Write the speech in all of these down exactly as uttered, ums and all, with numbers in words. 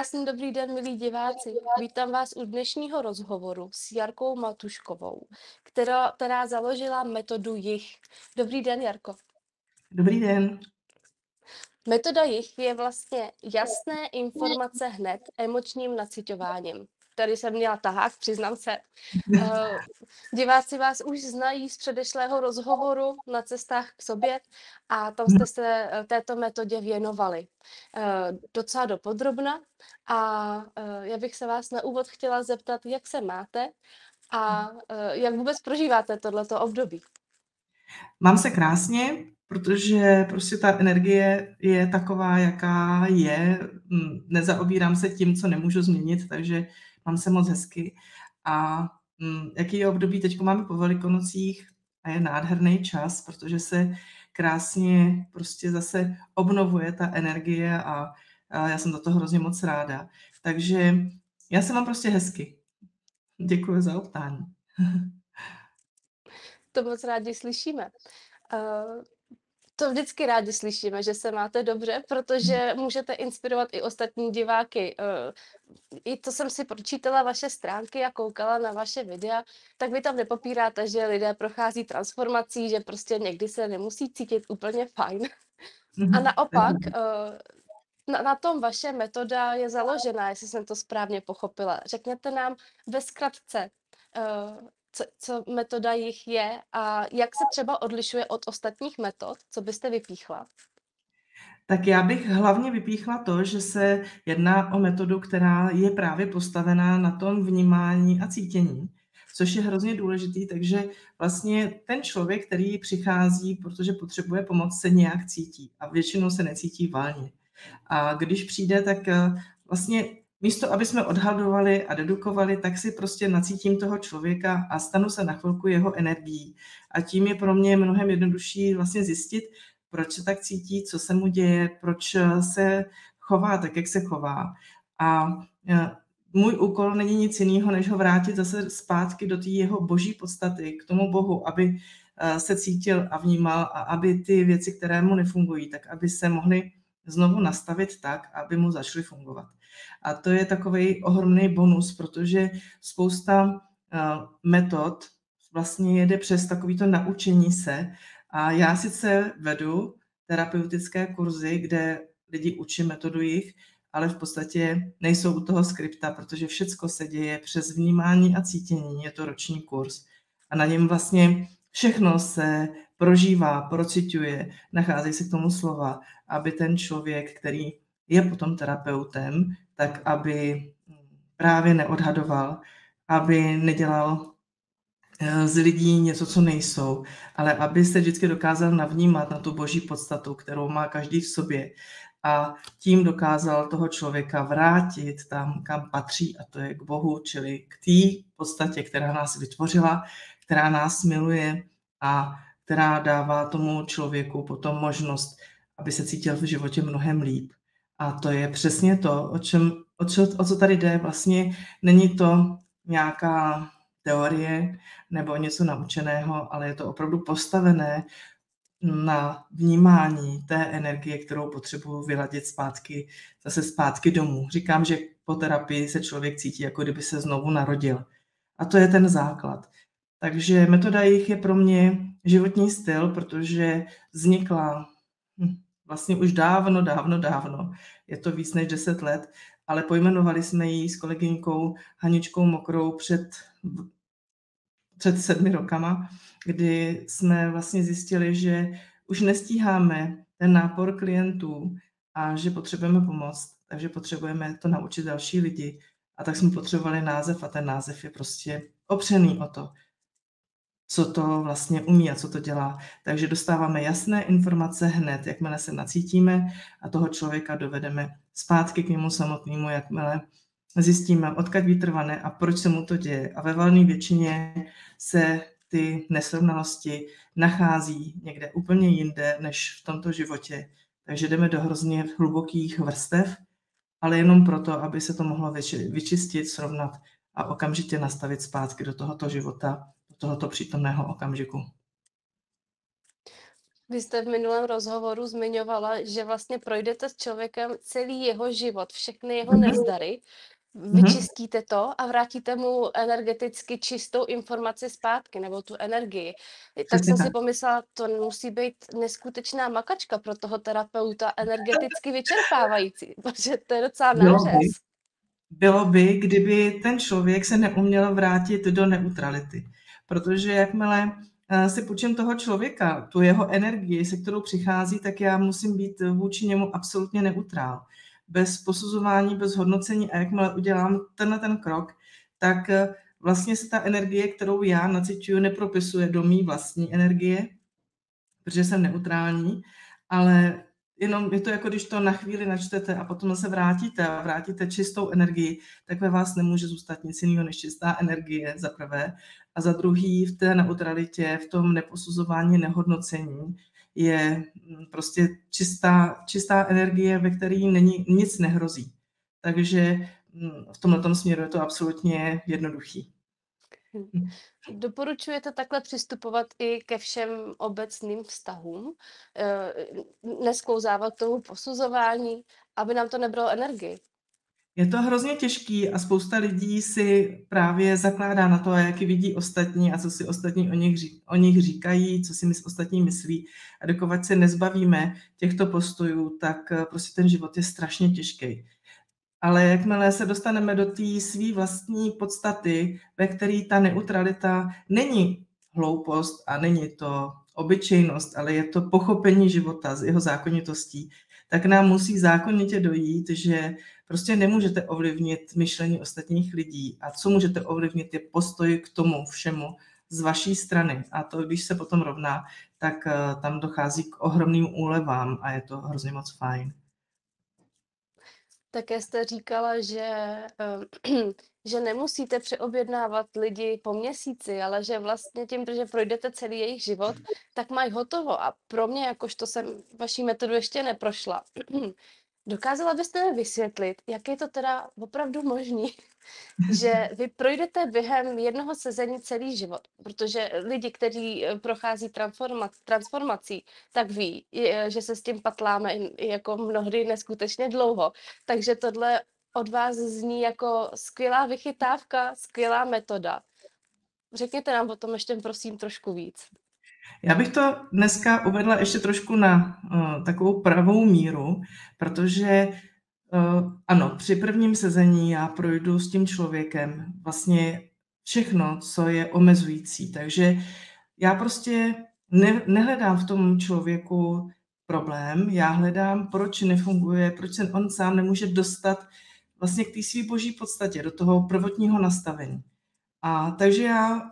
Krásný dobrý den, milí diváci. Vítám vás u dnešního rozhovoru s Jarkou Matuškovou, která, která založila metodu J I H. Dobrý den, Jarko. Dobrý den. Metoda J I H je vlastně jasné informace hned emočním naciťováním. Tady jsem měla tahák, přiznám se. Diváci vás už znají z předešlého rozhovoru na cestách k sobě a tam jste se této metodě věnovali docela dopodrobna. A já bych se vás na úvod chtěla zeptat, jak se máte a jak vůbec prožíváte tohleto období? Mám se krásně, protože prostě ta energie je taková, jaká je. Nezaobírám se tím, co nemůžu změnit, takže mám se moc hezky. A jaký je období? Teď máme po Velikonocích a je nádherný čas, protože se krásně prostě zase obnovuje ta energie a, a já jsem do toho hrozně moc ráda. Takže já se mám prostě hezky. Děkuji za optání. To moc rádi slyšíme. Uh... To vždycky rádi slyšíme, že se máte dobře, protože můžete inspirovat i ostatní diváky. I to jsem si pročítala vaše stránky a koukala na vaše videa, tak vy tam nepopíráte, že lidé prochází transformací, že prostě někdy se nemusí cítit úplně fajn. A naopak, na tom vaše metoda je založená, jestli jsem to správně pochopila. Řekněte nám ve zkratce, Co, co metoda J I H je a jak se třeba odlišuje od ostatních metod, co byste vypíchla? Tak já bych hlavně vypíchla to, že se jedná o metodu, která je právě postavená na tom vnímání a cítění, což je hrozně důležitý, takže vlastně ten člověk, který přichází, protože potřebuje pomoc, se nějak cítí a většinou se necítí valně. A když přijde, tak vlastně místo, aby jsme odhadovali a dedukovali, tak si prostě nacítím toho člověka a stanu se na chvilku jeho energií. A tím je pro mě mnohem jednodušší vlastně zjistit, proč se tak cítí, co se mu děje, proč se chová tak, jak se chová. A můj úkol není nic jiného, než ho vrátit zase zpátky do té jeho boží podstaty, k tomu Bohu, aby se cítil a vnímal a aby ty věci, které mu nefungují, tak aby se mohly znovu nastavit tak, aby mu začaly fungovat. A to je takový ohromný bonus, protože spousta metod vlastně jede přes takovýto naučení se. A já sice vedu terapeutické kurzy, kde lidi učí metodu J I H, ale v podstatě nejsou u toho skripta, protože všecko se děje přes vnímání a cítění. Je to roční kurz a na něm vlastně všechno se prožívá, prociťuje, nacházejí se k tomu slova, aby ten člověk, který je potom terapeutem, tak aby právě neodhadoval, aby nedělal z lidí něco, co nejsou, ale aby se vždycky dokázal navnímat na tu boží podstatu, kterou má každý v sobě a tím dokázal toho člověka vrátit tam, kam patří, a to je k Bohu, čili k té podstatě, která nás vytvořila, která nás miluje a která dává tomu člověku potom možnost, aby se cítil v životě mnohem líp. A to je přesně to, o, čem, o, čo, o co tady jde. Vlastně není to nějaká teorie nebo něco naučeného, ale je to opravdu postavené na vnímání té energie, kterou potřebuji vyladit zpátky, zase zpátky domů. Říkám, že po terapii se člověk cítí, jako kdyby se znovu narodil. A to je ten základ. Takže metoda J I H je pro mě životní styl, protože vznikla vlastně už dávno, dávno, dávno, je to víc než deset let, ale pojmenovali jsme ji s kolegyňkou Haničkou Mokrou před, před sedmi rokama, kdy jsme vlastně zjistili, že už nestíháme ten nápor klientů a že potřebujeme pomoct, takže potřebujeme to naučit další lidi. A tak jsme potřebovali název a ten název je prostě opřený o to, co to vlastně umí a co to dělá. Takže dostáváme jasné informace hned, jakmile se nacítíme a toho člověka dovedeme zpátky k němu samotnému, jakmile zjistíme, odkud vytrvané a proč se mu to děje. A ve valné většině se ty nesrovnalosti nachází někde úplně jinde než v tomto životě. Takže jdeme do hrozně hlubokých vrstev, ale jenom proto, aby se to mohlo vyčistit, srovnat a okamžitě nastavit zpátky do tohoto života, tohoto přítomného okamžiku. Vy jste v minulém rozhovoru zmiňovala, že vlastně projdete s člověkem celý jeho život, všechny jeho nezdary, vyčistíte to a vrátíte mu energeticky čistou informaci zpátky, nebo tu energii. Tak jsem si pomyslela, to musí být neskutečná makačka pro toho terapeuta, energeticky vyčerpávající, protože to je docela nářez. Bylo by, kdyby ten člověk se neuměl vrátit do neutrality, protože jakmile si počím toho člověka, tu jeho energii, se kterou přichází, tak já musím být vůči němu absolutně neutrál. Bez posuzování, bez hodnocení, a jakmile udělám tenhle ten krok, tak vlastně se ta energie, kterou já naciťuju, nepropisuje do mý vlastní energie, protože jsem neutrální, ale jenom je to jako, když to na chvíli načtete a potom se vrátíte a vrátíte čistou energii, tak ve vás nemůže zůstat nic jiného než čistá energie za prvé. A za druhý v té neutralitě, v tom neposuzování, nehodnocení je prostě čistá, čistá energie, ve které není, nic nehrozí. Takže v tomto směru je to absolutně jednoduchý. Doporučujete takhle přistupovat i ke všem obecným vztahům, nesklouzávat k tomu posuzování, aby nám to nebralo energii? Je to hrozně těžký a spousta lidí si právě zakládá na to, jak vidí ostatní a co si ostatní o nich, o nich říkají, co si my ostatní myslí. A dokud se nezbavíme těchto postojů, tak prostě ten život je strašně těžký. Ale jakmile se dostaneme do té své vlastní podstaty, ve které ta neutralita není hloupost a není to obyčejnost, ale je to pochopení života s jeho zákonitostí, tak nám musí zákonitě dojít, že prostě nemůžete ovlivnit myšlení ostatních lidí a co můžete ovlivnit je postoj k tomu všemu z vaší strany. A to, když se potom rovná, tak tam dochází k ohromným úlevám a je to hrozně moc fajn. Také jste říkala, že, že nemusíte přeobjednávat lidi po měsíci, ale že vlastně tím, že projdete celý jejich život, tak mají hotovo. A pro mě, jakožto jsem vaší metodu ještě neprošla, dokázala byste mi vysvětlit, jak je to teda opravdu možné, že vy projdete během jednoho sezení celý život, protože lidi, kteří prochází transformací, tak ví, že se s tím patláme jako mnohdy neskutečně dlouho. Takže tohle od vás zní jako skvělá vychytávka, skvělá metoda. Řekněte nám o tom ještě prosím trošku víc. Já bych to dneska uvedla ještě trošku na uh, takovou pravou míru, protože uh, ano, při prvním sezení já projdu s tím člověkem vlastně všechno, co je omezující. Takže já prostě ne, nehledám v tom člověku problém, já hledám, proč nefunguje, proč se on sám nemůže dostat vlastně k té své boží podstatě, do toho prvotního nastavení. A takže já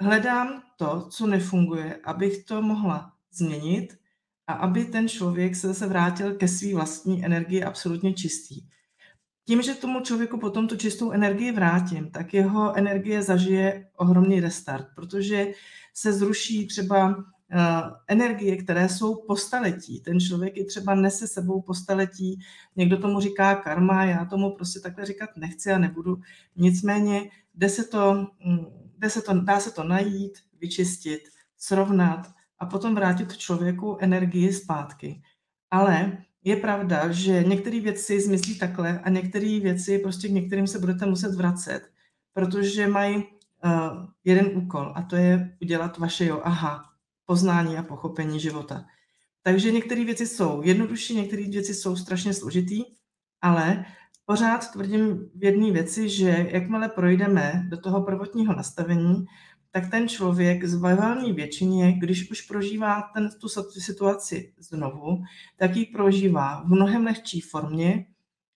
hledám to, co nefunguje, abych to mohla změnit a aby ten člověk se zase vrátil ke své vlastní energii absolutně čistý. Tím, že tomu člověku potom tu čistou energii vrátím, tak jeho energie zažije ohromný restart, protože se zruší třeba uh, energie, které jsou po staletí. Ten člověk je třeba nese sebou po staletí, někdo tomu říká karma, já tomu prostě takhle říkat nechci a nebudu. Nicméně jde se to... Mm, Dá se to, dá se to najít, vyčistit, srovnat a potom vrátit člověku energii zpátky. Ale je pravda, že některé věci zmyslí takhle a některé věci prostě k některým se budete muset vracet, protože mají uh, jeden úkol a to je udělat vaše jo, aha, poznání a pochopení života. Takže některé věci jsou jednodušší, některé věci jsou strašně složitý, ale pořád tvrdím v jedné věci, že jakmile projdeme do toho prvotního nastavení, tak ten člověk z valné většině, když už prožívá ten, tu situaci znovu, tak ji prožívá v mnohem lehčí formě,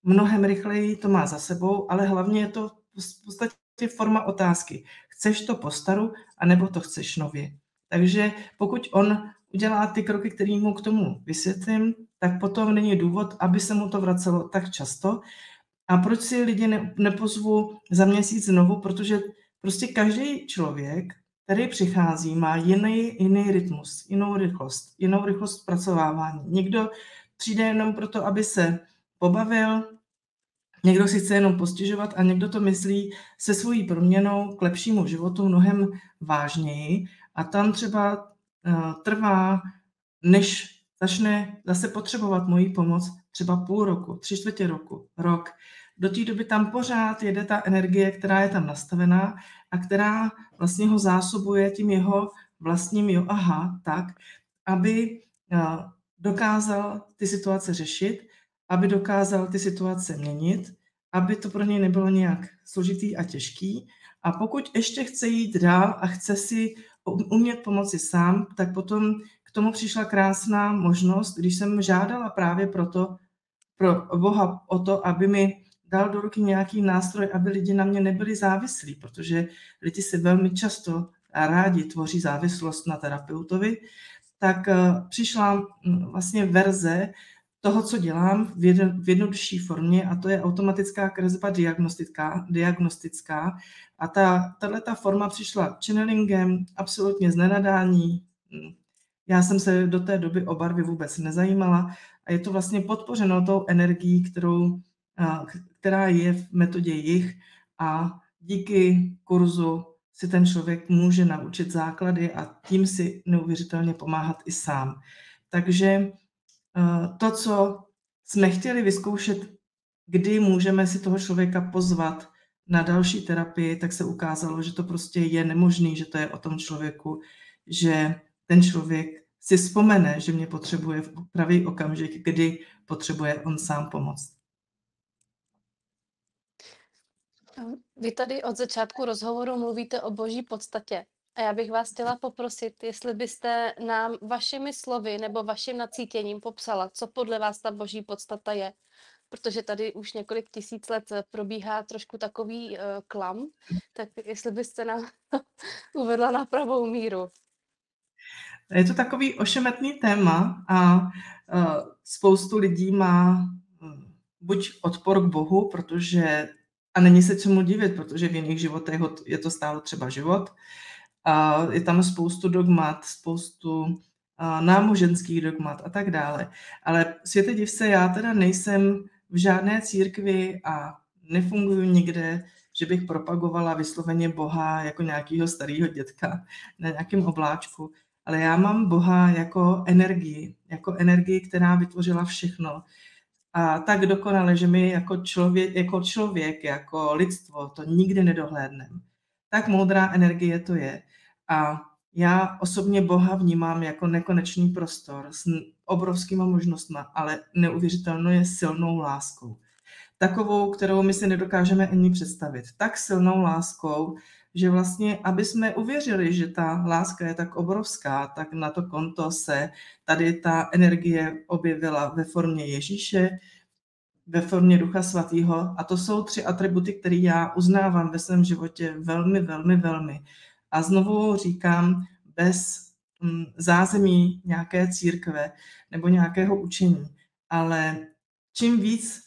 mnohem rychleji to má za sebou, ale hlavně je to v podstatě forma otázky. Chceš to po staru, anebo to chceš nově? Takže pokud on udělá ty kroky, které mu k tomu vysvětlím, tak potom není důvod, aby se mu to vracelo tak často. A proč si lidi ne, nepozvu za měsíc znovu? Protože prostě každý člověk, který přichází, má jiný, jiný rytmus, jinou rychlost, jinou rychlost zpracovávání. Někdo přijde jenom proto, aby se pobavil, někdo si chce jenom postižovat a někdo to myslí se svojí proměnou k lepšímu životu mnohem vážněji. A tam třeba uh, trvá než začne zase potřebovat moji pomoc třeba půl roku, tři čtvrtě roku, rok. Do té doby tam pořád jede ta energie, která je tam nastavená a která vlastně ho zásobuje tím jeho vlastním jo aha tak, aby dokázal ty situace řešit, aby dokázal ty situace měnit, aby to pro něj nebylo nějak složitý a těžký. A pokud ještě chce jít dál a chce si umět pomoci sám, tak potom k tomu přišla krásná možnost, když jsem žádala právě proto, pro Boha o to, aby mi dal do ruky nějaký nástroj, aby lidi na mě nebyli závislí, protože lidi si velmi často rádi tvoří závislost na terapeutovi, tak přišla vlastně verze toho, co dělám v jednodušší formě, a to je automatická kresba diagnostická. diagnostická. A ta, tato forma přišla channelingem, absolutně z nenadání. Já jsem se do té doby o barvě vůbec nezajímala a je to vlastně podpořeno tou energií, kterou, která je v metodě J I H, a díky kurzu si ten člověk může naučit základy a tím si neuvěřitelně pomáhat i sám. Takže to, co jsme chtěli vyzkoušet, kdy můžeme si toho člověka pozvat na další terapii, tak se ukázalo, že to prostě je nemožné, že to je o tom člověku, že ten člověk si vzpomene, že mě potřebuje v pravý okamžik, kdy potřebuje on sám pomoct. Vy tady od začátku rozhovoru mluvíte o boží podstatě. A já bych vás chtěla poprosit, jestli byste nám vašimi slovy nebo vaším nacítěním popsala, co podle vás ta boží podstata je. Protože tady už několik tisíc let probíhá trošku takový uh, klam, tak jestli byste nám uvedla na pravou míru. Je to takový ošemetný téma a uh, spoustu lidí má uh, buď odpor k Bohu, protože, a není se čemu divit, protože v jiných životech je to stále třeba život. A je tam spoustu dogmat, spoustu náboženských dogmat a tak dále. Ale světe div se, já teda nejsem v žádné církvi a nefunguji nikde, že bych propagovala vysloveně Boha jako nějakého starého dětka na nějakém obláčku. Ale já mám Boha jako energii, jako energii, která vytvořila všechno. A tak dokonale, že my jako člověk, jako, člověk, jako lidstvo to nikdy nedohlédneme. Tak moudrá energie to je. A já osobně Boha vnímám jako nekonečný prostor s obrovskýma možnostmi, ale neuvěřitelnou je silnou láskou. Takovou, kterou my si nedokážeme ani představit. Tak silnou láskou, že vlastně, aby jsme uvěřili, že ta láska je tak obrovská, tak na to konto se tady ta energie objevila ve formě Ježíše, ve formě Ducha Svatého. A to jsou tři atributy, které já uznávám ve svém životě velmi, velmi, velmi. A znovu říkám, bez zázemí nějaké církve nebo nějakého učení. Ale čím víc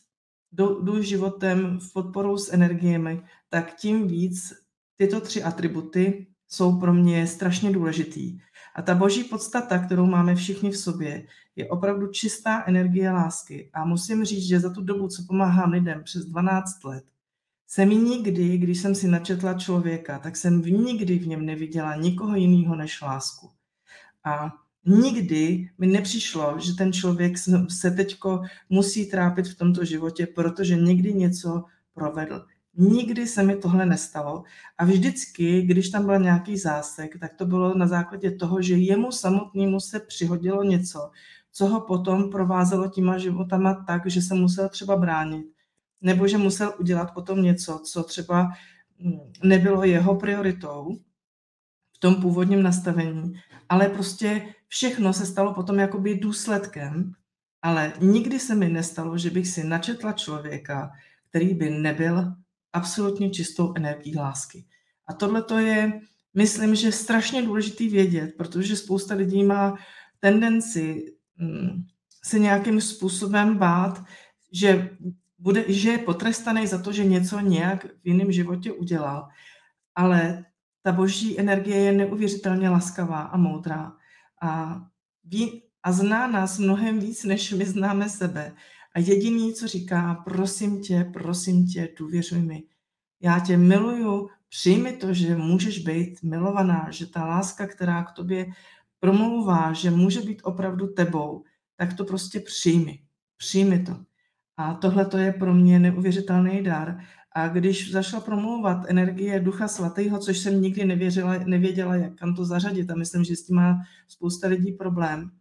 jdu životem v podporu s energiemi, tak tím víc tyto tři atributy jsou pro mě strašně důležitý. A ta boží podstata, kterou máme všichni v sobě, je opravdu čistá energie lásky. A musím říct, že za tu dobu, co pomáhám lidem přes dvanáct let, jsem nikdy, když jsem si načetla člověka, tak jsem nikdy v něm neviděla nikoho jiného než lásku. A nikdy mi nepřišlo, že ten člověk se teďko musí trápit v tomto životě, protože někdy něco provedl. Nikdy se mi tohle nestalo a vždycky, když tam byl nějaký zásek, tak to bylo na základě toho, že jemu samotnému se přihodilo něco, co ho potom provázelo těma životama tak, že se musel třeba bránit, nebo že musel udělat potom něco, co třeba nebylo jeho prioritou v tom původním nastavení, ale prostě všechno se stalo potom jakoby důsledkem, ale nikdy se mi nestalo, že bych si načetla člověka, který by nebyl absolutně čistou energií lásky. A tohle to je, myslím, že strašně důležitý vědět, protože spousta lidí má tendenci se nějakým způsobem bát, že, bude, že je potrestaný za to, že něco nějak v jiném životě udělal. Ale ta boží energie je neuvěřitelně laskavá a moudrá. A, ví, a zná nás mnohem víc, než my známe sebe. A jediný, co říká, prosím tě, prosím tě, důvěřuj mi. Já tě miluju, přijmi to, že můžeš být milovaná, že ta láska, která k tobě promlouvá, že může být opravdu tebou, tak to prostě přijmi. Přijmi to. A tohle to je pro mě neuvěřitelný dar. A když zašla promlouvat energie Ducha Svatého, což jsem nikdy nevěřila, nevěděla, jak kam to zařadit, a myslím, že s tím má spousta lidí problém,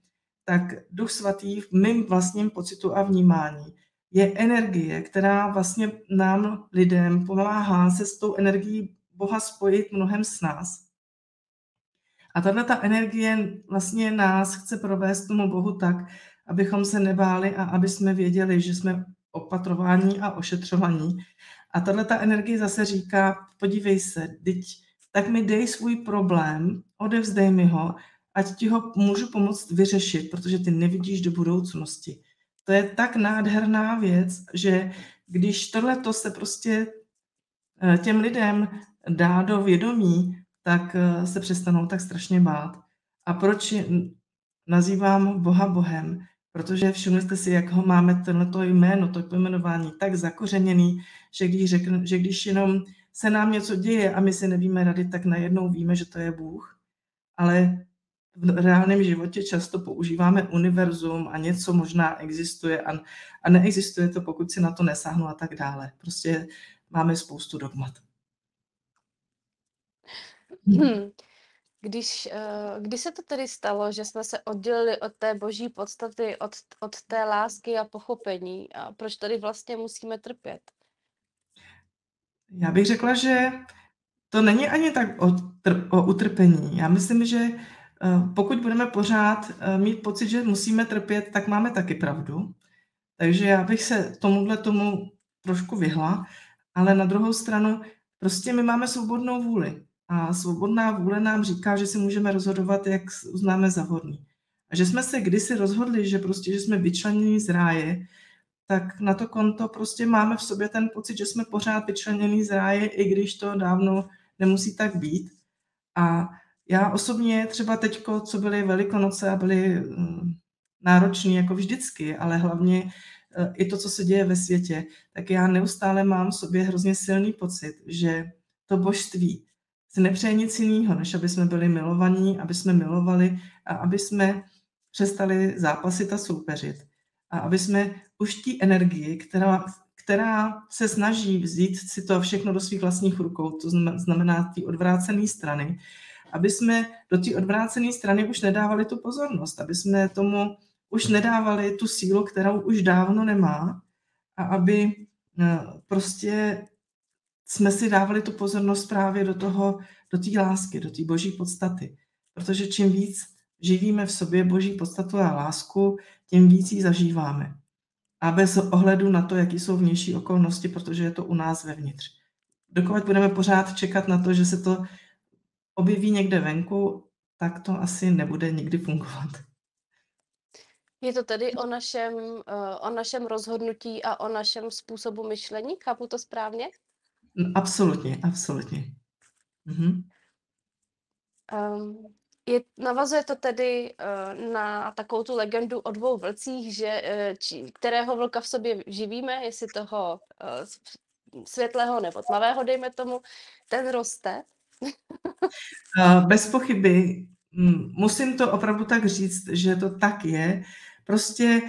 tak Duch Svatý v mým vlastním pocitu a vnímání je energie, která vlastně nám, lidem, pomáhá se s tou energií Boha spojit mnohem s nás. A tato energie vlastně nás chce provést tomu Bohu tak, abychom se nebáli a aby jsme věděli, že jsme opatrovaní a ošetřovaní. A tato energie zase říká, podívej se, teď, tak mi dej svůj problém, odevzdej mi ho, ať ti ho můžu pomoct vyřešit, protože ty nevidíš do budoucnosti. To je tak nádherná věc, že když tohleto se prostě těm lidem dá do vědomí, tak se přestanou tak strašně bát. A proč nazývám Boha Bohem? Protože všimněte si, jak ho máme tohleto jméno, to pojmenování tak zakořeněný, že když, řekne, že když jenom se nám něco děje a my si nevíme rady, tak najednou víme, že to je Bůh. Ale v reálném životě často používáme univerzum a něco možná existuje a, a neexistuje to, pokud si na to nesáhnu a tak dále. Prostě máme spoustu dogmat. Hmm. Když, když se to tedy stalo, že jsme se oddělili od té boží podstaty, od, od té lásky a pochopení, a proč tady vlastně musíme trpět? Já bych řekla, že to není ani tak o, o utrpení. Já myslím, že pokud budeme pořád mít pocit, že musíme trpět, tak máme taky pravdu. Takže já bych se tomuhle tomu trošku vyhla, ale na druhou stranu prostě my máme svobodnou vůli. A svobodná vůle nám říká, že si můžeme rozhodovat, jak uznáme za vhodný. A že jsme se kdysi rozhodli, že prostě, že jsme vyčleněni z ráje, tak na to konto prostě máme v sobě ten pocit, že jsme pořád vyčleněni z ráje, i když to dávno nemusí tak být. A já osobně třeba teďko, co byly Velikonoce a byly náročný jako vždycky, ale hlavně i to, co se děje ve světě, tak já neustále mám v sobě hrozně silný pocit, že to božství se nepřeje nic jiného, než aby jsme byli milovaní, aby jsme milovali a aby jsme přestali zápasit a soupeřit. A aby jsme už tí energii, která, která se snaží vzít si to všechno do svých vlastních rukou, to znamená té odvrácené strany, aby jsme do té odvrácené strany už nedávali tu pozornost, aby jsme tomu už nedávali tu sílu, kterou už dávno nemá, a aby prostě jsme si dávali tu pozornost právě do toho, do té lásky, do té boží podstaty. Protože čím víc živíme v sobě boží podstatu a lásku, tím víc ji zažíváme. A bez ohledu na to, jaký jsou vnější okolnosti, protože je to u nás vevnitř. Dokud budeme pořád čekat na to, že se to objeví někde venku, tak to asi nebude nikdy fungovat. Je to tedy o našem, o našem rozhodnutí a o našem způsobu myšlení? Chápu to správně? No, absolutně, absolutně. Mhm. Um, je, navazuje to tedy uh, na takovou tu legendu o dvou vlcích, že, uh, či, kterého vlka v sobě živíme, jestli toho uh, světlého nebo tmavého, dejme tomu, ten roste. uh, bez pochyby. Musím to opravdu tak říct, že to tak je. Prostě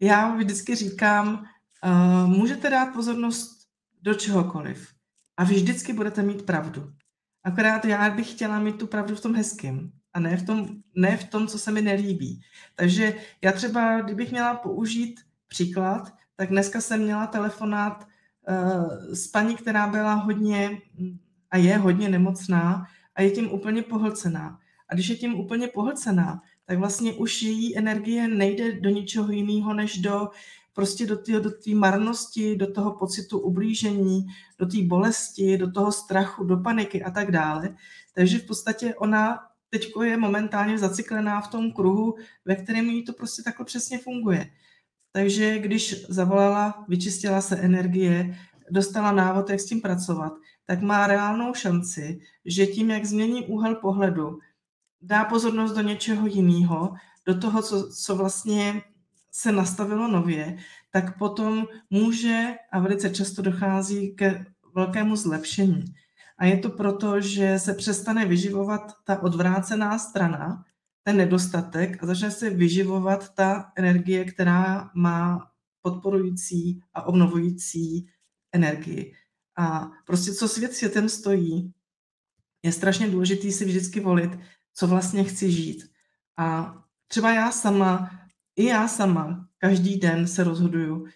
já vždycky říkám, uh, můžete dát pozornost do čehokoliv. A vždycky budete mít pravdu. Akorát já bych chtěla mít tu pravdu v tom hezkém a ne v tom, ne v tom, co se mi nelíbí. Takže já třeba, kdybych měla použít příklad, tak dneska jsem měla telefonát uh, s paní, která byla hodně a je hodně nemocná a je tím úplně pohlcená. A když je tím úplně pohlcená, tak vlastně už její energie nejde do ničeho jiného, než do prostě do té do té marnosti, do toho pocitu ublížení, do té bolesti, do toho strachu, do paniky a tak dále. Takže v podstatě ona teď je momentálně zaciklená v tom kruhu, ve kterém jí to prostě takhle přesně funguje. Takže když zavolala, vyčistila se energie, dostala návod, jak s tím pracovat, tak má reálnou šanci, že tím, jak změní úhel pohledu, dá pozornost do něčeho jiného, do toho, co, co vlastně se nastavilo nově, tak potom může a velice často dochází k velkému zlepšení. A je to proto, že se přestane vyživovat ta odvrácená strana ten nedostatek a začne se vyživovat ta energie, která má podporující a obnovující energii. A prostě co svět světem stojí, je strašně důležitý si vždycky volit, co vlastně chci žít. A třeba já sama, i já sama, každý den se rozhoduju,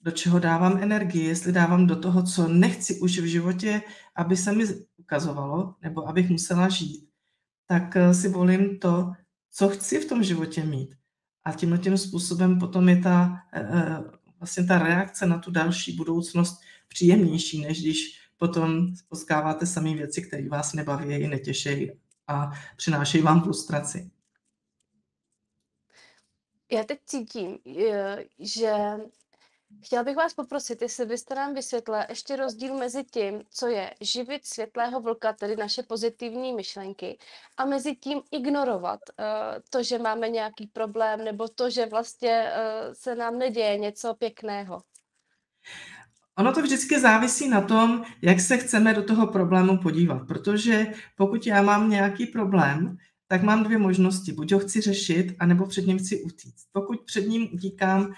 do čeho dávám energii, jestli dávám do toho, co nechci už v životě, aby se mi ukazovalo, nebo abych musela žít, tak si volím to, co chci v tom životě mít. A tímhle tím způsobem potom je ta, vlastně ta reakce na tu další budoucnost příjemnější, než když potom potkáváte samé věci, které vás nebaví, netěší a přinášejí vám frustraci. Já teď cítím, že chtěla bych vás poprosit, jestli byste nám vysvětlila ještě rozdíl mezi tím, co je živit světlého vlka, tedy naše pozitivní myšlenky, a mezi tím ignorovat to, že máme nějaký problém, nebo to, že vlastně se nám neděje něco pěkného. Ono to vždycky závisí na tom, jak se chceme do toho problému podívat, protože pokud já mám nějaký problém, tak mám dvě možnosti. Buď ho chci řešit, anebo před ním chci utíct. Pokud před ním utíkám,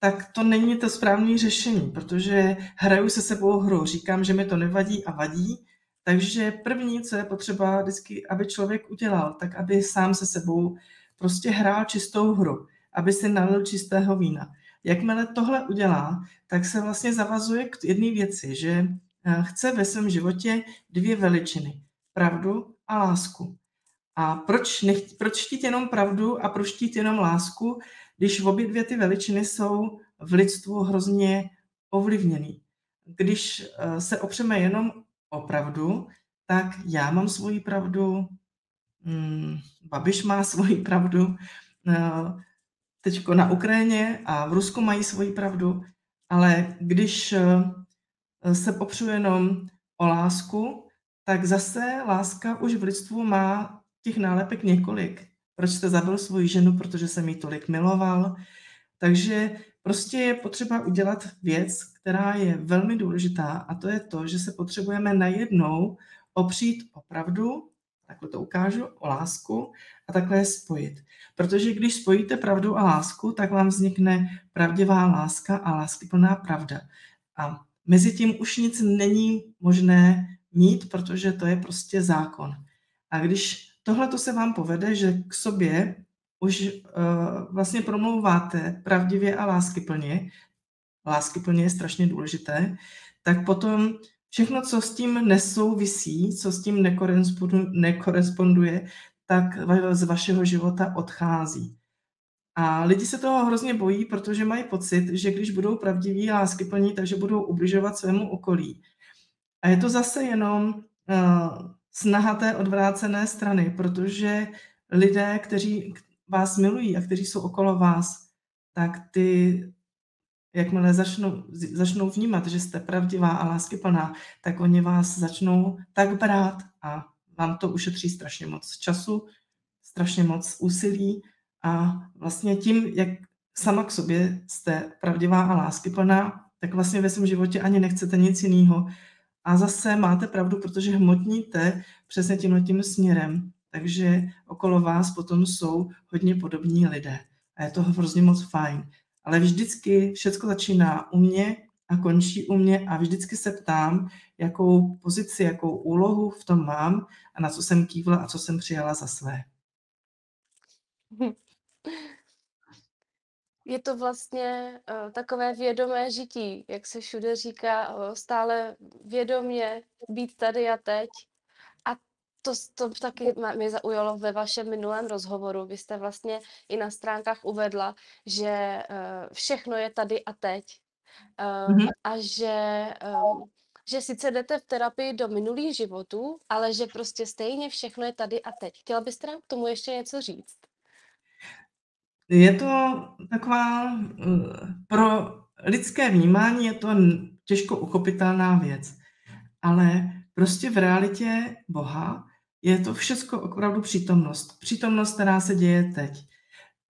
tak to není to správné řešení, protože hraju se sebou hru, říkám, že mi to nevadí a vadí, takže první, co je potřeba vždycky, aby člověk udělal, tak aby sám se sebou prostě hrál čistou hru, aby si nalil čistého vína. Jakmile tohle udělá, tak se vlastně zavazuje k jedné věci, že chce ve svém životě dvě veličiny, pravdu a lásku. A proč, nechtí, proč chtít jenom pravdu a proč chtít jenom lásku, když obě dvě ty veličiny jsou v lidstvu hrozně ovlivněný. Když se opřeme jenom o pravdu, tak já mám svoji pravdu, Babiš má svoji pravdu, teďko na Ukrajině a v Rusku mají svoji pravdu, ale když se opřu jenom o lásku, tak zase láska už v lidstvu má těch nálepek několik. Proč jste zabil svoji ženu, protože jsem ji tolik miloval. Takže prostě je potřeba udělat věc, která je velmi důležitá, a to je to, že se potřebujeme najednou opřít o pravdu, takhle to ukážu, o lásku a takhle je spojit. Protože když spojíte pravdu a lásku, tak vám vznikne pravdivá láska a láskyplná pravda. A mezi tím už nic není možné mít, protože to je prostě zákon. A když tohle to se vám povede, že k sobě už uh, vlastně promlouváte pravdivě a láskyplně, láskyplně je strašně důležité, tak potom všechno, co s tím nesouvisí, co s tím nekoresponduje, tak z vašeho života odchází. A lidi se toho hrozně bojí, protože mají pocit, že když budou pravdiví a láskyplní, takže budou ubližovat svému okolí. A je to zase jenom Uh, snaha té odvrácené strany, protože lidé, kteří vás milují a kteří jsou okolo vás, tak ty, jakmile začnou, začnou vnímat, že jste pravdivá a láskyplná, tak oni vás začnou tak brát a vám to ušetří strašně moc času, strašně moc úsilí a vlastně tím, jak sama k sobě jste pravdivá a láskyplná, tak vlastně ve svém životě ani nechcete nic jiného. A zase máte pravdu, protože hmotníte přesně tímhle tím směrem. Takže okolo vás potom jsou hodně podobní lidé. A je to hrozně moc fajn. Ale vždycky všechno začíná u mě a končí u mě a vždycky se ptám, jakou pozici, jakou úlohu v tom mám a na co jsem kývla a co jsem přijala za své. Je to vlastně uh, takové vědomé žití, jak se všude říká, uh, stále vědomě být tady a teď. A to, to taky mě zaujalo ve vašem minulém rozhovoru. Vy jste vlastně i na stránkách uvedla, že uh, všechno je tady a teď. Uh, mm-hmm. A že, um, že sice jdete v terapii do minulých životů, ale že prostě stejně všechno je tady a teď. Chtěla byste nám k tomu ještě něco říct? Je to taková, pro lidské vnímání je to těžko uchopitelná věc, ale prostě v realitě Boha je to všecko opravdu přítomnost. Přítomnost, která se děje teď.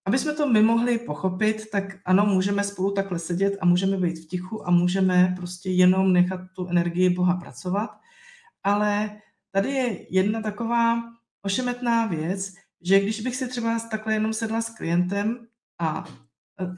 Aby jsme to my mohli pochopit, tak ano, můžeme spolu takhle sedět a můžeme být v tichu a můžeme prostě jenom nechat tu energii Boha pracovat, ale tady je jedna taková ošemetná věc, že když bych si třeba takhle jenom sedla s klientem a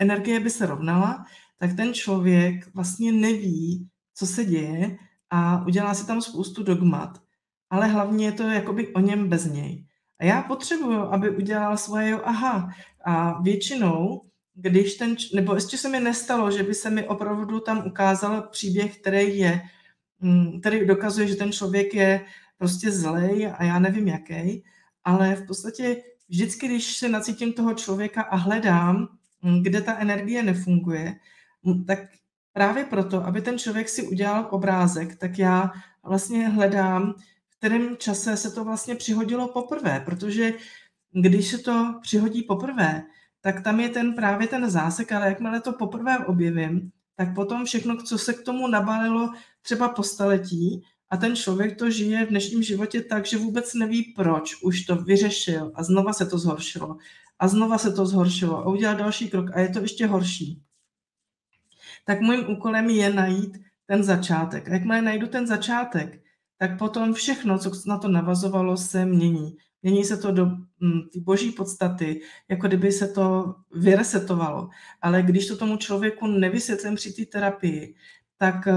energie by se rovnala, tak ten člověk vlastně neví, co se děje a udělá si tam spoustu dogmat. Ale hlavně je to jakoby o něm bez něj. A já potřebuju, aby udělal svoje aha. A většinou, když ten, nebo ještě se mi nestalo, že by se mi opravdu tam ukázal příběh, který je, který dokazuje, že ten člověk je prostě zlej a já nevím jaký, ale v podstatě vždycky, když se nacítím toho člověka a hledám, kde ta energie nefunguje, tak právě proto, aby ten člověk si udělal obrázek, tak já vlastně hledám, v kterém čase se to vlastně přihodilo poprvé, protože když se to přihodí poprvé, tak tam je ten právě ten zásek, ale jakmile to poprvé objevím, tak potom všechno, co se k tomu nabalilo třeba po staletí, a ten člověk to žije v dnešním životě tak, že vůbec neví proč, už to vyřešil a znova se to zhoršilo a znova se to zhoršilo a udělal další krok a je to ještě horší. Tak mým úkolem je najít ten začátek. A jakmile najdu ten začátek, tak potom všechno, co na to navazovalo, se mění. Mění se to do boží podstaty, jako kdyby se to vyresetovalo. Ale když to tomu člověku nevysvětlím při té terapii, tak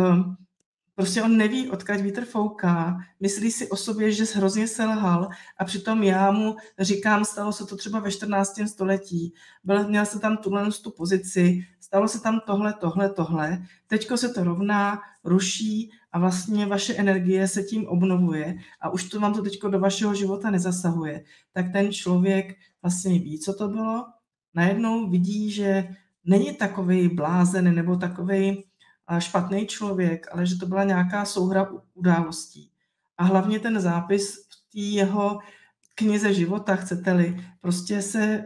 prostě on neví, odkud vítr fouká, myslí si o sobě, že hrozně selhal a přitom já mu říkám, stalo se to třeba ve čtrnáctém století, byl, měl se tam tuhle tu pozici, stalo se tam tohle, tohle, tohle, teďko se to rovná, ruší a vlastně vaše energie se tím obnovuje a už to vám to teďko do vašeho života nezasahuje. Tak ten člověk vlastně ví, co to bylo, najednou vidí, že není takovej blázen nebo takovej špatný člověk, ale že to byla nějaká souhra událostí. A hlavně ten zápis v té jeho knize života, chcete-li, prostě se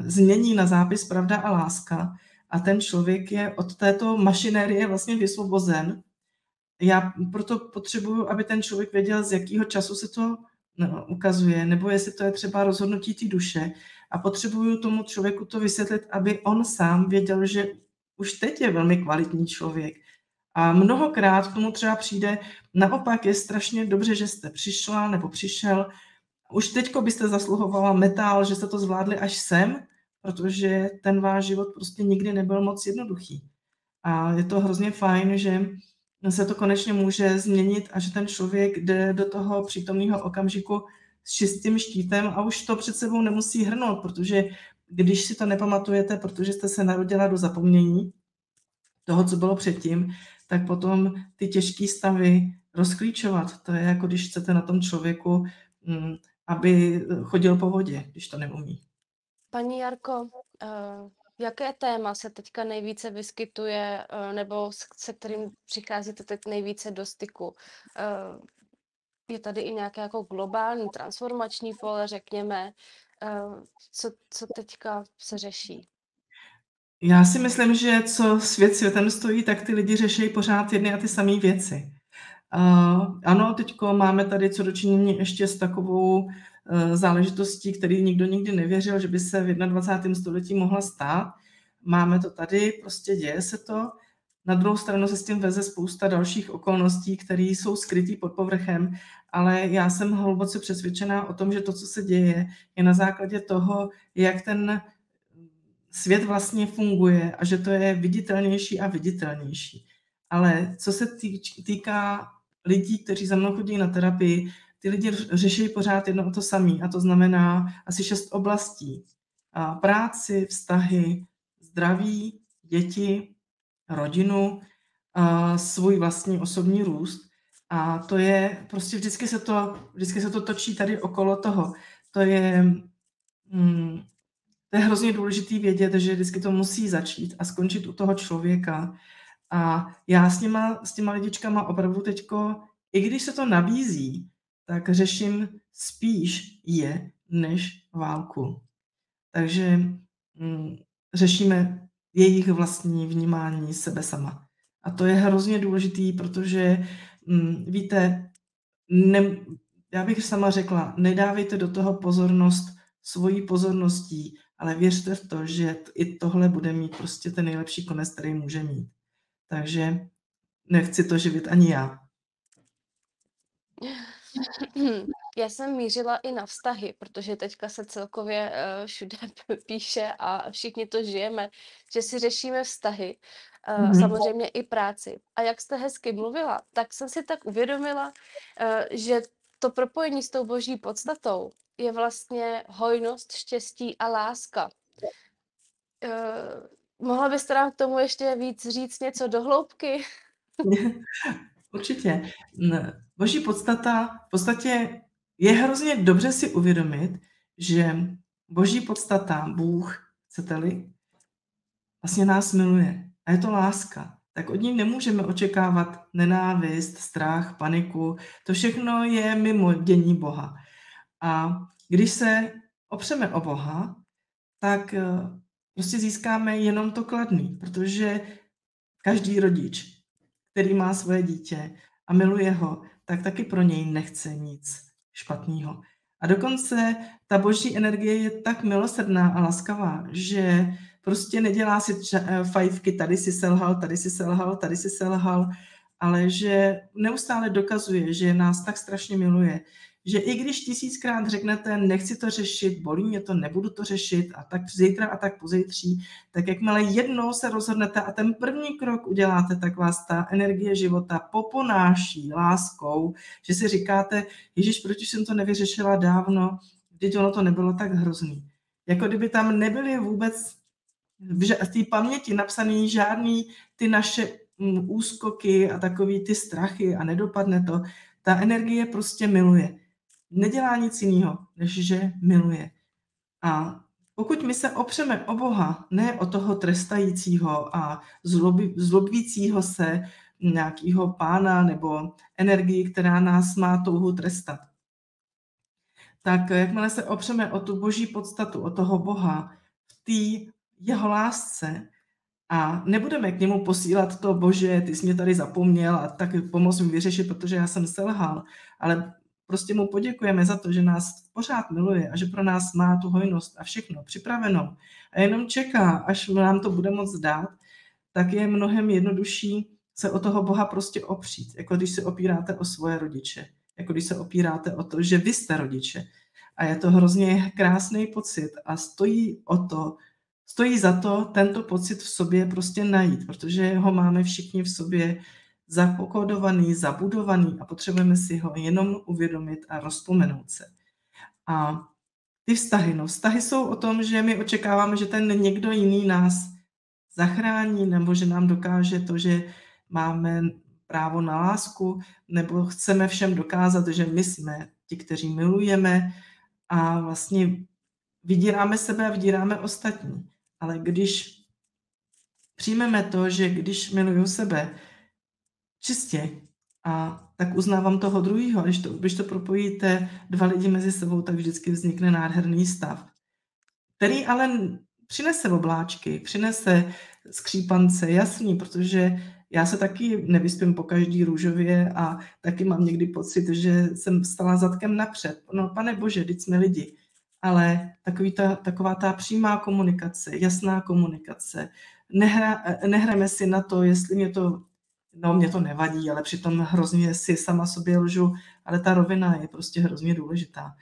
změní na zápis pravda a láska a ten člověk je od této mašinérie vlastně vysvobozen. Já proto potřebuju, aby ten člověk věděl, z jakého času se to ukazuje, nebo jestli to je třeba rozhodnutí té duše. A potřebuju tomu člověku to vysvětlit, aby on sám věděl, že už teď je velmi kvalitní člověk. A mnohokrát k tomu třeba přijde, naopak je strašně dobře, že jste přišla nebo přišel. Už teďko byste zasluhovala metál, že jste to zvládli až sem, protože ten váš život prostě nikdy nebyl moc jednoduchý. A je to hrozně fajn, že se to konečně může změnit a že ten člověk jde do toho přítomného okamžiku s čistým štítem a už to před sebou nemusí hrnout, protože když si to nepamatujete, protože jste se narodila do zapomnění toho, co bylo předtím, tak potom ty těžké stavy rozklíčovat. To je jako když chcete na tom člověku, aby chodil po vodě, když to neumí. Paní Jarko, jaké téma se teďka nejvíce vyskytuje nebo se kterým přicházíte teď nejvíce do styku? Je tady i nějaké jako globální transformační pole, řekněme, Co, co teďka se řeší? Já si myslím, že co svět světem stojí, tak ty lidi řeší pořád jedny a ty samé věci. Uh, ano, teďko máme tady co dočinění ještě s takovou uh, záležitostí, který nikdo nikdy nevěřil, že by se v dvacátém prvním století mohla stát. Máme to tady, prostě děje se to. Na druhou stranu se s tím veze spousta dalších okolností, které jsou skrytý pod povrchem, ale já jsem hluboce přesvědčená o tom, že to, co se děje, je na základě toho, jak ten svět vlastně funguje a že to je viditelnější a viditelnější. Ale co se týká lidí, kteří za mnou chodí na terapii, ty lidi řeší pořád jedno a to samé, a to znamená asi šest oblastí. Práci, vztahy, zdraví, děti, rodinu, svůj vlastní osobní růst. A to je, prostě vždycky se to, vždycky se to točí tady okolo toho. To je, to je hrozně důležitý vědět, že vždycky to musí začít a skončit u toho člověka. A já s těma, s těma lidičkama opravdu teďko, i když se to nabízí, tak řeším spíš je, než válku. Takže řešíme jejich vlastní vnímání sebe sama. A to je hrozně důležitý, protože, mm, víte, ne, já bych sama řekla, nedávejte do toho pozornost svojí pozorností, ale věřte v to, že t- i tohle bude mít prostě ten nejlepší konec, který může mít. Takže nechci to živit ani já. Já jsem mířila i na vztahy, protože teďka se celkově uh, všude píše a všichni to žijeme, že si řešíme vztahy, uh, mm-hmm. samozřejmě i práci. A jak jste hezky mluvila, tak jsem si tak uvědomila, uh, že to propojení s tou boží podstatou je vlastně hojnost, štěstí a láska. Uh, mohla byste nám k tomu ještě víc říct něco do hloubky? Určitě. Boží podstata v podstatě je hrozně dobře si uvědomit, že boží podstata, Bůh, chcete-li, vlastně nás miluje. A je to láska. Tak od ní nemůžeme očekávat nenávist, strach, paniku. To všechno je mimo dění Boha. A když se opřeme o Boha, tak prostě získáme jenom to kladný, protože každý rodič, který má svoje dítě a miluje ho, tak taky pro něj nechce nic špatného. A dokonce ta boží energie je tak milosrdná a laskavá, že prostě nedělá si fajfky, tady si selhal, tady si selhal, tady si selhal, ale že neustále dokazuje, že nás tak strašně miluje, že i když tisíckrát řeknete, nechci to řešit, bolí mě to, nebudu to řešit a tak zítra a tak pozítří, tak jakmile jednou se rozhodnete a ten první krok uděláte, tak vás ta energie života poponáší láskou, že si říkáte, Ježíš, proč jsem to nevyřešila dávno, vždyť ono to nebylo tak hrozný. Jako kdyby tam nebyly vůbec v té paměti napsané žádný ty naše úskoky a takový ty strachy a nedopadne to. Ta energie prostě miluje. Nedělá nic jiného, než že miluje. A pokud my se opřeme o Boha, ne o toho trestajícího a zlobi, zlobícího se nějakého pána nebo energii, která nás má touhu trestat, tak jakmile se opřeme o tu boží podstatu, o toho Boha, v té jeho lásce, a nebudeme k němu posílat to, bože, ty jsi mě tady zapomněl a tak pomoz mi vyřešit, protože já jsem selhal. Ale prostě mu poděkujeme za to, že nás pořád miluje a že pro nás má tu hojnost a všechno připravenou. A jenom čeká, až nám to bude moc dát, tak je mnohem jednodušší se o toho Boha prostě opřít. Jako když se opíráte o svoje rodiče. Jako když se opíráte o to, že vy jste rodiče. A je to hrozně krásný pocit a stojí o to, Stojí za to tento pocit v sobě prostě najít, protože ho máme všichni v sobě zakodovaný, zabudovaný a potřebujeme si ho jenom uvědomit a rozpomenout se. A ty vztahy, no vztahy jsou o tom, že my očekáváme, že ten někdo jiný nás zachrání nebo že nám dokáže to, že máme právo na lásku nebo chceme všem dokázat, že my jsme ti, kteří milujeme a vlastně vydíráme sebe a vydíráme ostatní. Ale když přijmeme to, že když miluju sebe čistě, a tak uznávám toho druhého, když to, když to propojíte dva lidi mezi sebou, tak vždycky vznikne nádherný stav, který ale přinese obláčky, přinese skřípance, jasný, protože já se taky nevyspím po každý růžově a taky mám někdy pocit, že jsem stala zadkem napřed. No pane bože, vždyť jsme lidi. Ale takový ta, taková ta přímá komunikace, jasná komunikace. Nehra, nehreme si na to, jestli mě to, no mě to nevadí, ale přitom hrozně si sama sobě lžu, ale ta rovina je prostě hrozně důležitá.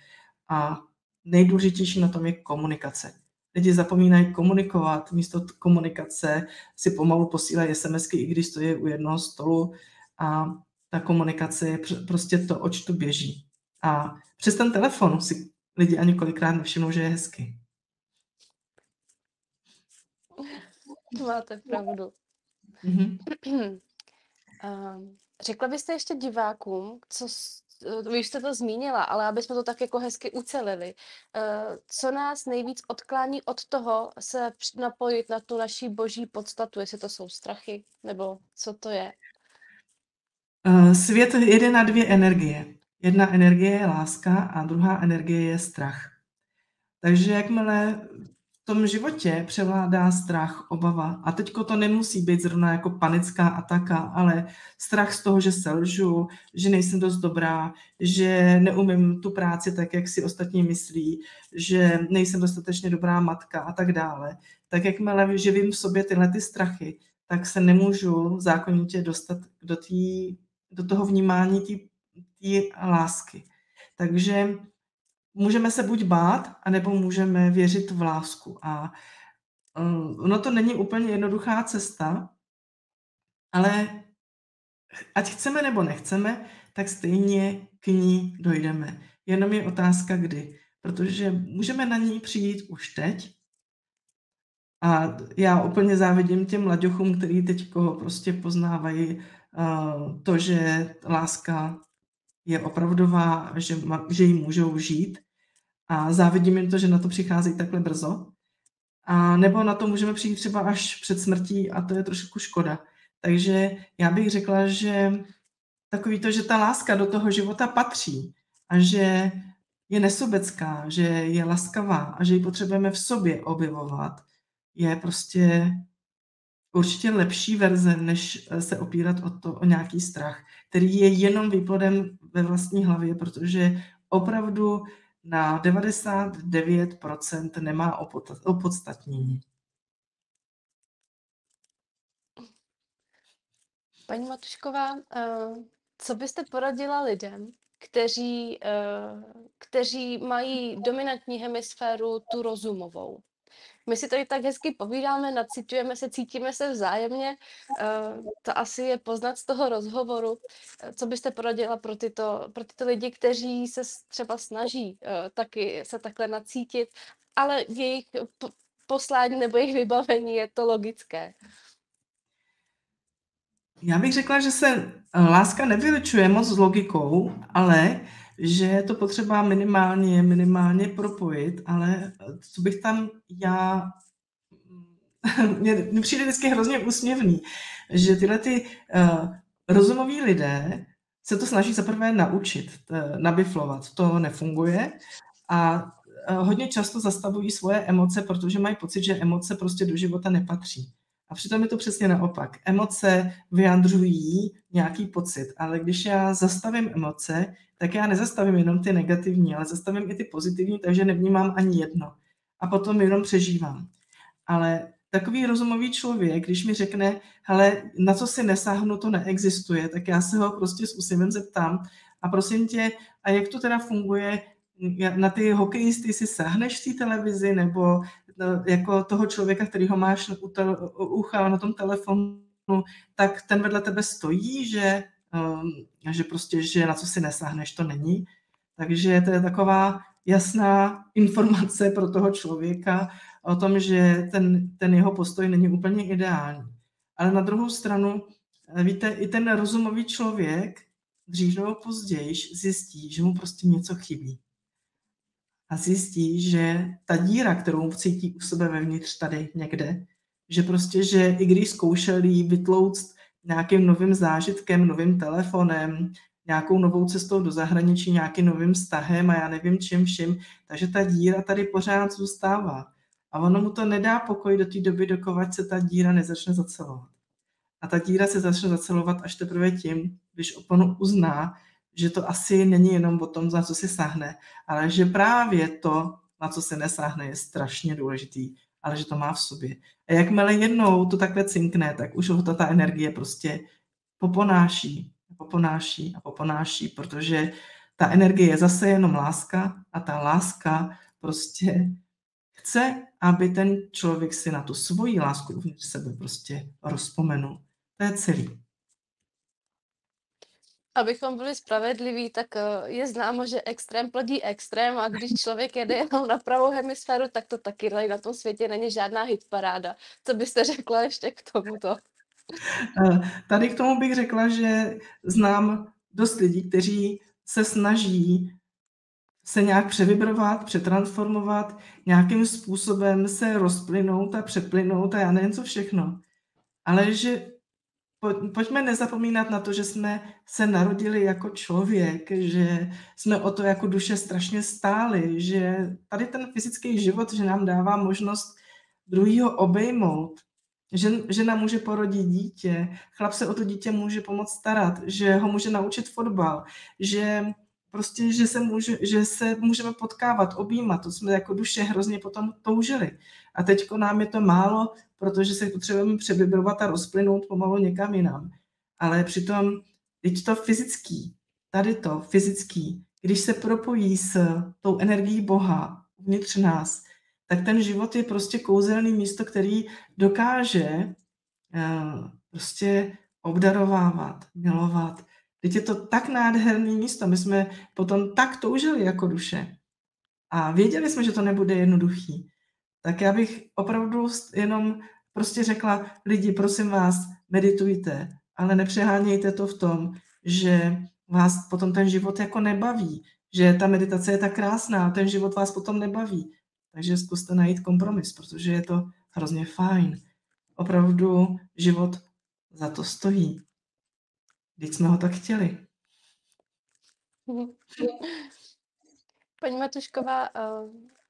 A nejdůležitější na tom je komunikace. Lidi zapomínají komunikovat, místo komunikace si pomalu posílají SMSky, i když stojí u jednoho stolu a ta komunikace je prostě to, oč tu běží. A přes ten telefon si lidi ani kolikrát nevšimnou, že je hezky. Máte pravdu. Mm-hmm. Řekla byste ještě divákům, co, vy jste to zmínila, ale abychom to tak jako hezky ucelili, co nás nejvíc odklání od toho se napojit na tu naší boží podstatu, jestli to jsou strachy, nebo co to je? Svět jede na dvě energie. Jedna energie je láska a druhá energie je strach. Takže jakmile v tom životě převládá strach, obava, a teďko to nemusí být zrovna jako panická ataka, ale strach z toho, že selžu, že nejsem dost dobrá, že neumím tu práci tak, jak si ostatní myslí, že nejsem dostatečně dobrá matka a tak dále. Tak jakmile živím v sobě tyhle ty strachy, tak se nemůžu zákonitě dostat do, tý, do toho vnímání tý, té lásky. Takže můžeme se buď bát, anebo můžeme věřit v lásku. A ono to není úplně jednoduchá cesta, ale ať chceme nebo nechceme, tak stejně k ní dojdeme. Jenom je otázka kdy, protože můžeme na ní přijít už teď. A já úplně závidím těm mlaďochům, který teď prostě poznávají uh, to, že láska je opravdová, že, že ji můžou žít. A závidím jim to, že na to přichází takhle brzo. A nebo na to můžeme přijít třeba až před smrtí a to je trošku škoda. Takže já bych řekla, že takový to, že ta láska do toho života patří a že je nesobecká, že je laskavá a že ji potřebujeme v sobě objevovat, je prostě určitě lepší verze, než se opírat o, to, o nějaký strach, který je jenom výplodem ve vlastní hlavě, protože opravdu na devadesát devět procent nemá opodstatnění. Paní Matušková, co byste poradila lidem, kteří, kteří mají dominantní hemisféru, tu rozumovou? My si tady tak hezky povídáme, nacitujeme se, cítíme se vzájemně. To asi je poznat z toho rozhovoru. Co byste poradila pro tyto, pro tyto lidi, kteří se třeba snaží taky se takhle nacítit, ale jejich poslání nebo jejich vybavení je to logické? Já bych řekla, že se láska nevylučuje moc s logikou, ale že je to potřeba minimálně, minimálně propojit, ale co bych tam já... Mně přijde vždycky hrozně úsměvný, že tyhle ty uh, rozumoví lidé se to snaží zaprvé naučit, t, nabiflovat. To nefunguje a uh, hodně často zastavují svoje emoce, protože mají pocit, že emoce prostě do života nepatří. A přitom je to přesně naopak. Emoce vyjadřují nějaký pocit, ale když já zastavím emoce, tak já nezastavím jenom ty negativní, ale zastavím i ty pozitivní, takže nevnímám ani jedno. A potom jenom přežívám. Ale takový rozumový člověk, když mi řekne, hele, na co si nesáhnu, to neexistuje, tak já se ho prostě s úsměvem zeptám. A prosím tě, a jak to teda funguje, na ty hokejisty si sáhneš v té televizi, nebo jako toho člověka, který ho máš u, te, u ucha na tom telefonu, tak ten vedle tebe stojí, že, um, že prostě, že na co si nesáhneš, to není. Takže to je taková jasná informace pro toho člověka o tom, že ten, ten jeho postoj není úplně ideální. Ale na druhou stranu, víte, i ten rozumový člověk dřív nebo později zjistí, že mu prostě něco chybí. A zjistí, že ta díra, kterou cítí u sebe vevnitř tady někde, že prostě, že i když zkoušel jí vytlouct nějakým novým zážitkem, novým telefonem, nějakou novou cestou do zahraničí, nějakým novým vztahem a já nevím čím vším, takže ta díra tady pořád zůstává. A ono mu to nedá pokoj do té doby, dokud se ta díra nezačne zacelovat. A ta díra se začne zacelovat až teprve tím, když oponu uzná, že to asi není jenom o tom, na co si sáhne, ale že právě to, na co se nesáhne, je strašně důležitý, ale že to má v sobě. A jakmile jednou to takhle cinkne, tak už ho ta, ta energie prostě poponáší, poponáší a poponáší, protože ta energie je zase jenom láska a ta láska prostě chce, aby ten člověk si na tu svoji lásku uvnitř sebe prostě rozpomenul. To je celý. Abychom byli spravedliví, tak je známo, že extrém plodí extrém a když člověk jede jenom na pravou hemisféru, tak to taky na tom světě není žádná hitparáda. Co byste řekla ještě k tomuto? Tady k tomu bych řekla, že znám dost lidí, kteří se snaží se nějak převibrovat, přetransformovat, nějakým způsobem se rozplynout a přeplynout a já nevím co všechno. Ale že pojďme nezapomínat na to, že jsme se narodili jako člověk, že jsme o to jako duše strašně stáli, že tady ten fyzický život, že nám dává možnost druhýho obejmout, že žena může porodit dítě, chlap se o to dítě může pomoct starat, že ho může naučit fotbal, že prostě, že se, může, že se můžeme potkávat, objímat, to jsme jako duše hrozně potom toužili. A teďko nám je to málo, protože se potřebujeme převybrovat a rozplynout pomalu někam jinam. Ale přitom, teď to fyzický, tady to fyzický když se propojí s tou energií Boha uvnitř nás, tak ten život je prostě kouzelný místo, který dokáže prostě obdarovávat, milovat. Teď je to tak nádherný místo, my jsme potom tak toužili jako duše a věděli jsme, že to nebude jednoduchý. Tak já bych opravdu jenom prostě řekla, lidi, prosím vás, meditujte, ale nepřehánějte to v tom, že vás potom ten život jako nebaví, že ta meditace je tak krásná a ten život vás potom nebaví. Takže zkuste najít kompromis, protože je to hrozně fajn. Opravdu život za to stojí. Vždyť jsme ho tak chtěli. Paní Matušková,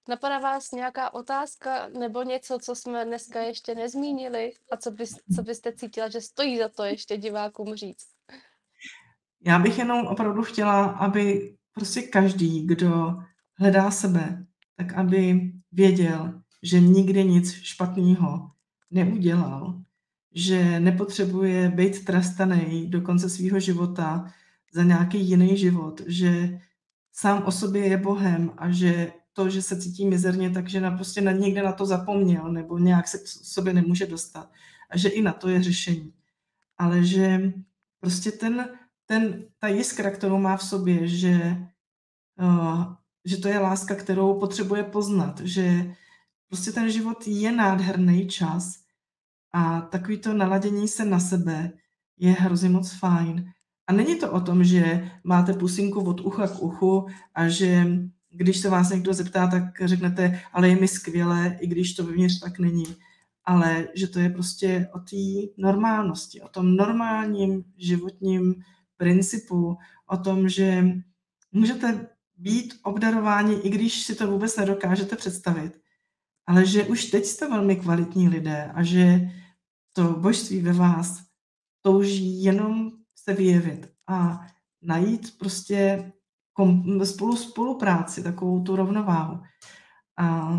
napadá vás nějaká otázka nebo něco, co jsme dneska ještě nezmínili a co, bys, co byste cítila, že stojí za to ještě divákům říct? Já bych jenom opravdu chtěla, aby prostě každý, kdo hledá sebe, tak aby věděl, že nikdy nic špatného neudělal, že nepotřebuje být trestaný do konce svého života za nějaký jiný život, že sám o sobě je Bohem a že to, že se cítí mizerně, takže prostě někde na to zapomněl nebo nějak se k sobě nemůže dostat a že i na to je řešení. Ale že prostě ten, ten, ta jiskra, kterou má v sobě, že, uh, že to je láska, kterou potřebuje poznat, že prostě ten život je nádherný čas a takový to naladění se na sebe je hrozně moc fajn. A není to o tom, že máte pusinku od ucha k uchu a že když se vás někdo zeptá, tak řeknete, ale je mi skvělé, i když to vevnitř tak není. Ale že to je prostě o té normálnosti, o tom normálním životním principu, o tom, že můžete být obdarováni, i když si to vůbec nedokážete představit. Ale že už teď jste velmi kvalitní lidé a že to božství ve vás touží jenom se vyjevit a najít prostě spolu spolupráci, takovou tu rovnováhu. A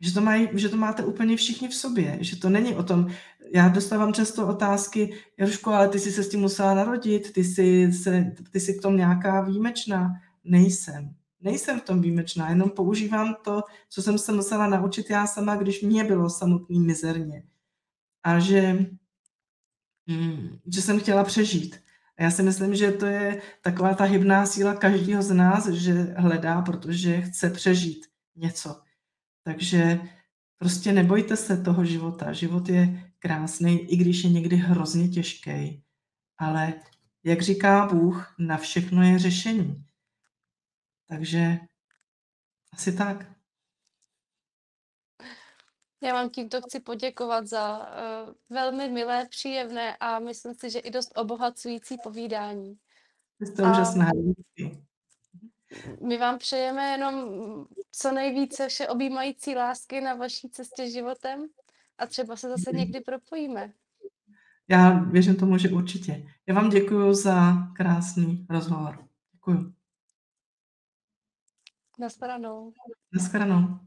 že to, mají, že to máte úplně všichni v sobě, že to není o tom. Já dostávám často otázky, Jaruško, ale ty jsi se s tím musela narodit, ty jsi, se, ty jsi k tomu nějaká výjimečná. Nejsem. Nejsem v tom výjimečná, jenom používám to, co jsem se musela naučit já sama, když mě bylo samotný mizerně. A že, mm, že jsem chtěla přežít. Já si myslím, že to je taková ta hybná síla každého z nás, že hledá, protože chce přežít něco. Takže prostě nebojte se toho života. Život je krásný, i když je někdy hrozně těžký. Ale jak říká Bůh, na všechno je řešení. Takže asi tak. Já vám tímto chci poděkovat za uh, velmi milé, příjemné a myslím si, že i dost obohacující povídání. Jste úžasná. My vám přejeme jenom co nejvíce všeobjímající lásky na vaší cestě životem a třeba se zase někdy propojíme. Já věřím tomu, že určitě. Já vám děkuju za krásný rozhovor. Děkuju. Naschledanou. Naschledanou.